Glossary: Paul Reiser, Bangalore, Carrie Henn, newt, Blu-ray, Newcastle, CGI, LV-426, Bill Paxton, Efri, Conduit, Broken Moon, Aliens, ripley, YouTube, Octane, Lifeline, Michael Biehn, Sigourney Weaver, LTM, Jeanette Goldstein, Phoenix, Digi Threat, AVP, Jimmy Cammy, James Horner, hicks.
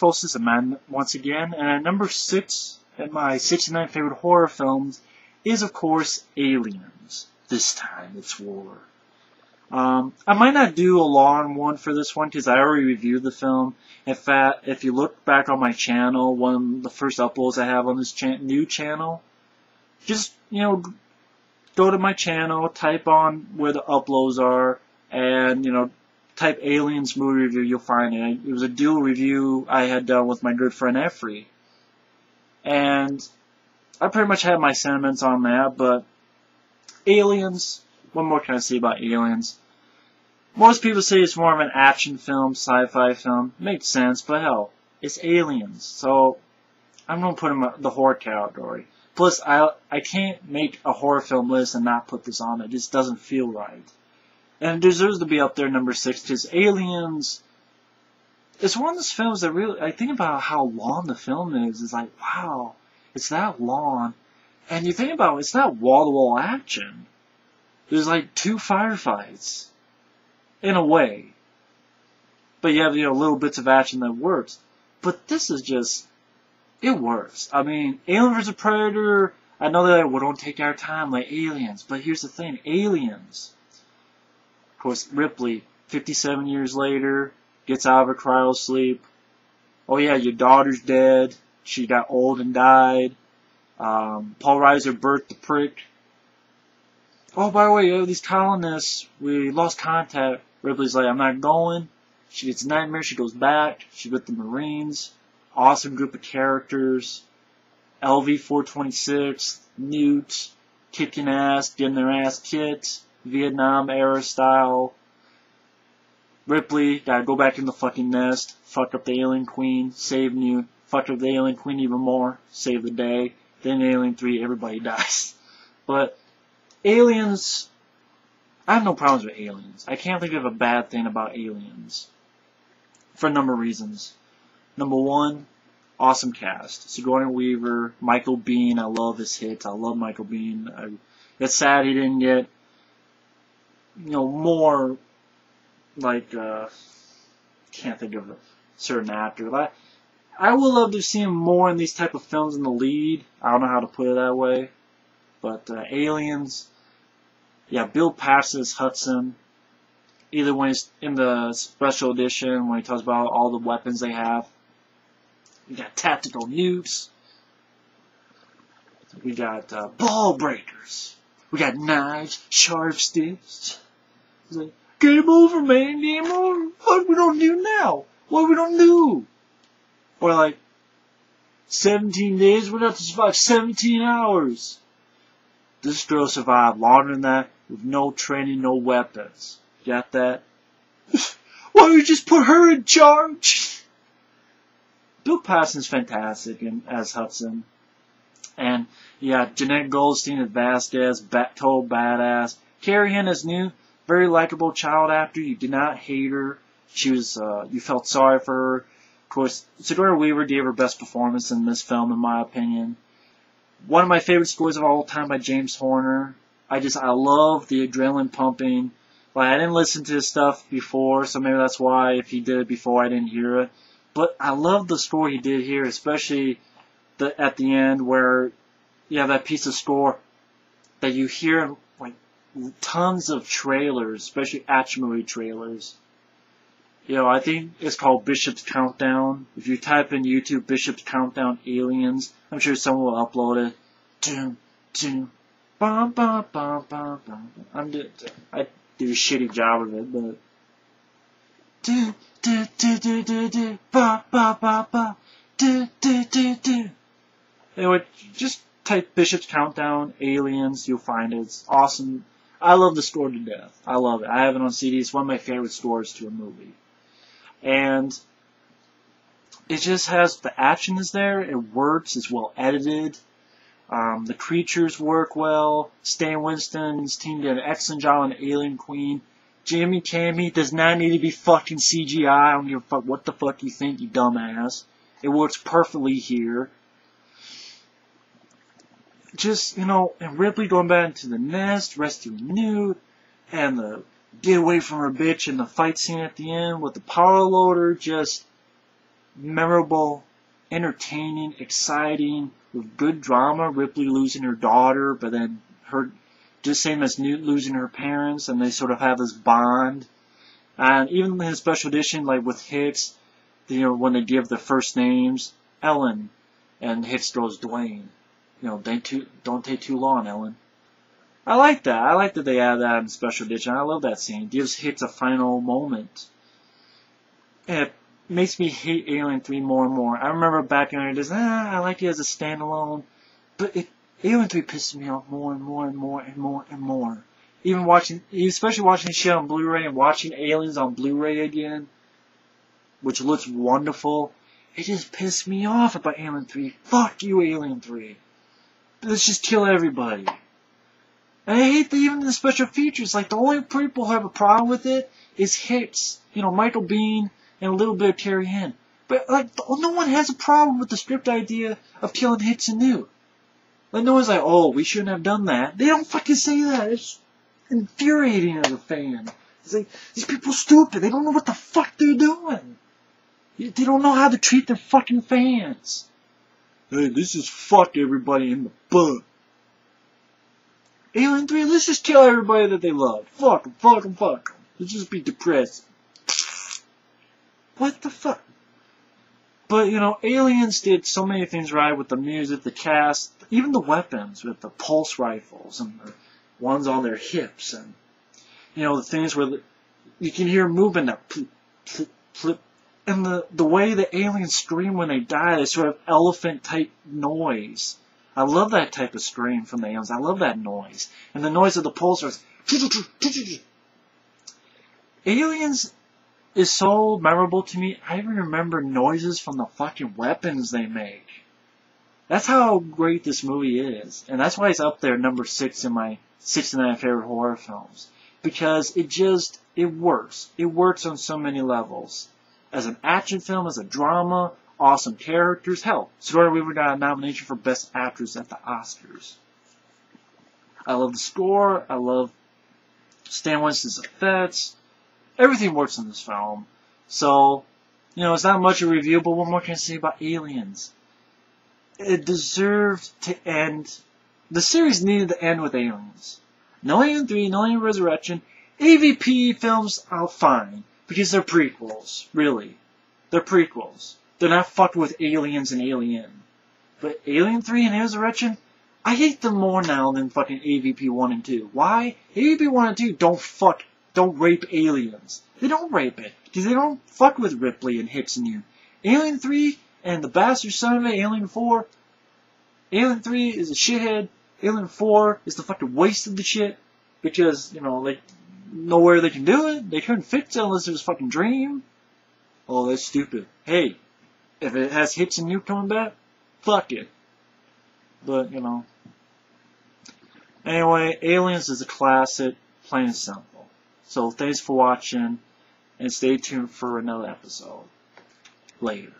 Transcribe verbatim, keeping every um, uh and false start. Fawlts is a man once again, and at number six in my sixty-nine favorite horror films is, of course, Aliens. This time it's war. Um, I might not do a long one for this one because I already reviewed the film. In fact, if you look back on my channel, one of the first uploads I have on this cha- new channel, just, you know, go to my channel, type on where the uploads are, and, you know, type Aliens movie review, you'll find it. It was a dual review I had done with my good friend Efri. And I pretty much had my sentiments on that, but Aliens, what more can I say about Aliens? Most people say it's more of an action film, sci-fi film. Makes sense, but hell, it's Aliens. So, I'm going to put in the horror category. Plus, I, I can't make a horror film list and not put this on. It just doesn't feel right. And it deserves to be up there number six, because Aliens, it's one of those films that really, I think about how long the film is. It's like, wow, it's that long. And you think about it, it's not wall-to-wall action. There's like two firefights, in a way. But you have, you know, little bits of action that works. But this is just, it works. I mean, Alien versus. Predator, I know that we don't take our time like Aliens, but here's the thing, Aliens. Of course, Ripley, fifty-seven years later, gets out of her cryo sleep. Oh yeah, your daughter's dead. She got old and died. Um, Paul Reiser birthed the prick. Oh, by the way, you know, these colonists, we lost contact. Ripley's like, I'm not going. She gets a nightmare. She goes back. She's with the Marines. Awesome group of characters. L V four twenty-six, Newt, kicking ass, getting their ass kicked. Vietnam era style. Ripley, gotta go back in the fucking nest, fuck up the alien queen, save Newt, fuck up the alien queen even more, save the day, then Alien three, everybody dies. But Aliens, I have no problems with Aliens. I can't think of a bad thing about Aliens. For a number of reasons. Number one, awesome cast. Sigourney Weaver, Michael Biehn, I love his hits, I love Michael Biehn. I, it's sad he didn't get, you know, more, like, uh, can't think of a certain actor. I, I would love to see him more in these type of films in the lead. I don't know how to put it that way. But, uh, Aliens, yeah, Bill Paxton as Hudson. Either when he's in the special edition, when he talks about all the weapons they have. We got tactical nukes. We got, uh, ball breakers. We got knives, sharp sticks. He's like, game over, man, game over. What we don't do now? What we don't do? Or like, seventeen days, we're gonna have to survive seventeen hours. This girl survived longer than that with no training, no weapons. Got that? Why don't you just put her in charge? Bill Paxton's fantastic and as Hudson. And, yeah, Jeanette Goldstein as Vasquez, bat total badass. Carrie Henn as Newt, very likable child actor. You did not hate her. She was, uh, you felt sorry for her. Of course, Sigourney Weaver gave her best performance in this film, in my opinion. One of my favorite scores of all time by James Horner. I just, I love the adrenaline pumping. Like, I didn't listen to his stuff before, so maybe that's why if he did it before, I didn't hear it. But I love the score he did here, especially The, at the end where you have that piece of score that you hear like tons of trailers, especially action movie trailers. You know, I think it's called Bishop's Countdown. If you type in YouTube Bishop's Countdown Aliens, I'm sure someone will upload it. Doom, doom, bum, bum, bum, bum, bum. I'm just, I do a shitty job of it, but do, do, do, do, do, do, ba, ba, ba, ba, do, do, do, do. Anyway, just type Bishop's Countdown, Aliens, you'll find it. It's awesome. I love the score to death. I love it. I have it on C D. It's one of my favorite scores to a movie. And it just has, the action is there. It works. It's well edited. Um, the creatures work well. Stan Winston's team did an excellent job on Alien Queen. Jimmy Cammy does not need to be fucking C G I. I don't give a fuck what the fuck you think, you dumbass. It works perfectly here. Just, you know, and Ripley going back into the nest, rescuing Newt, and the get away from her bitch in the fight scene at the end with the power loader, just memorable, entertaining, exciting, with good drama. Ripley losing her daughter, but then her, just same as Newt losing her parents, and they sort of have this bond. And even in his special edition, like with Hicks, you know, when they give the first names, Ellen, and Hicks goes Dwayne. You know, they too, don't take too long, Ellen. I like that. I like that they add that in special edition. I love that scene. It gives Hicks a final moment. And it makes me hate Alien three more and more. I remember back in the day, ah, I liked it as a standalone, but it, Alien three pisses me off more and more and more and more and more. Even watching, especially watching this shit on Blu-ray and watching Aliens on Blu-ray again, which looks wonderful, it just pissed me off about Alien three. Fuck you, Alien three. Let's just kill everybody. And I hate the, even the special features. Like, the only people who have a problem with it is Hicks, you know, Michael Biehn, and a little bit of Carrie Henn. But, like, the, no one has a problem with the script idea of killing Hicks and Newt. Like, no one's like, oh, we shouldn't have done that. They don't fucking say that. It's infuriating as a fan. It's like, these people are stupid. They don't know what the fuck they're doing. They don't know how to treat their fucking fans. Hey, this is fuck everybody in the butt. Alien three, let's just kill everybody that they love. Fuck them, fuck them, fuck them. Let's just be depressed. What the fuck? But, you know, Aliens did so many things right with the music, the cast, even the weapons with the pulse rifles and the ones on their hips. And, you know, the things where the, you can hear movement that plip, plip, plip. And the, the way the aliens scream when they die, that sort of elephant-type noise. I love that type of scream from the aliens. I love that noise. And the noise of the pulsars. Aliens is so memorable to me, I even remember noises from the fucking weapons they make. That's how great this movie is. And that's why it's up there number six in my sixty-nine favorite horror films. Because it just, it works. It works on so many levels. As an action film, as a drama, awesome characters. Hell, Sigourney Weaver got a nomination for Best Actress at the Oscars. I love the score. I love Stan Winston's effects. Everything works in this film. So, you know, it's not much of a review, but what more can I say about Aliens? It deserved to end. The series needed to end with Aliens. No Alien three, no Alien Resurrection. A V P films, I'll find. Because they're prequels, really. They're prequels. They're not fucked with Aliens and Alien. But Alien three and Resurrection, I hate them more now than fucking A V P one and two. Why? A V P one and two don't fuck, don't rape aliens. They don't rape it. Because they don't fuck with Ripley and Hicks and you. Alien three and the bastard son of it, Alien four. Alien three is a shithead. Alien four is the fucking waste of the shit. Because, you know, like, nowhere they can do it. They couldn't fix it unless it was fucking Dream. Oh, that's stupid. Hey, if it has Hicks and Newt coming back, fuck it. But, you know. Anyway, Aliens is a classic, plain and simple. So, thanks for watching, and stay tuned for another episode. Later.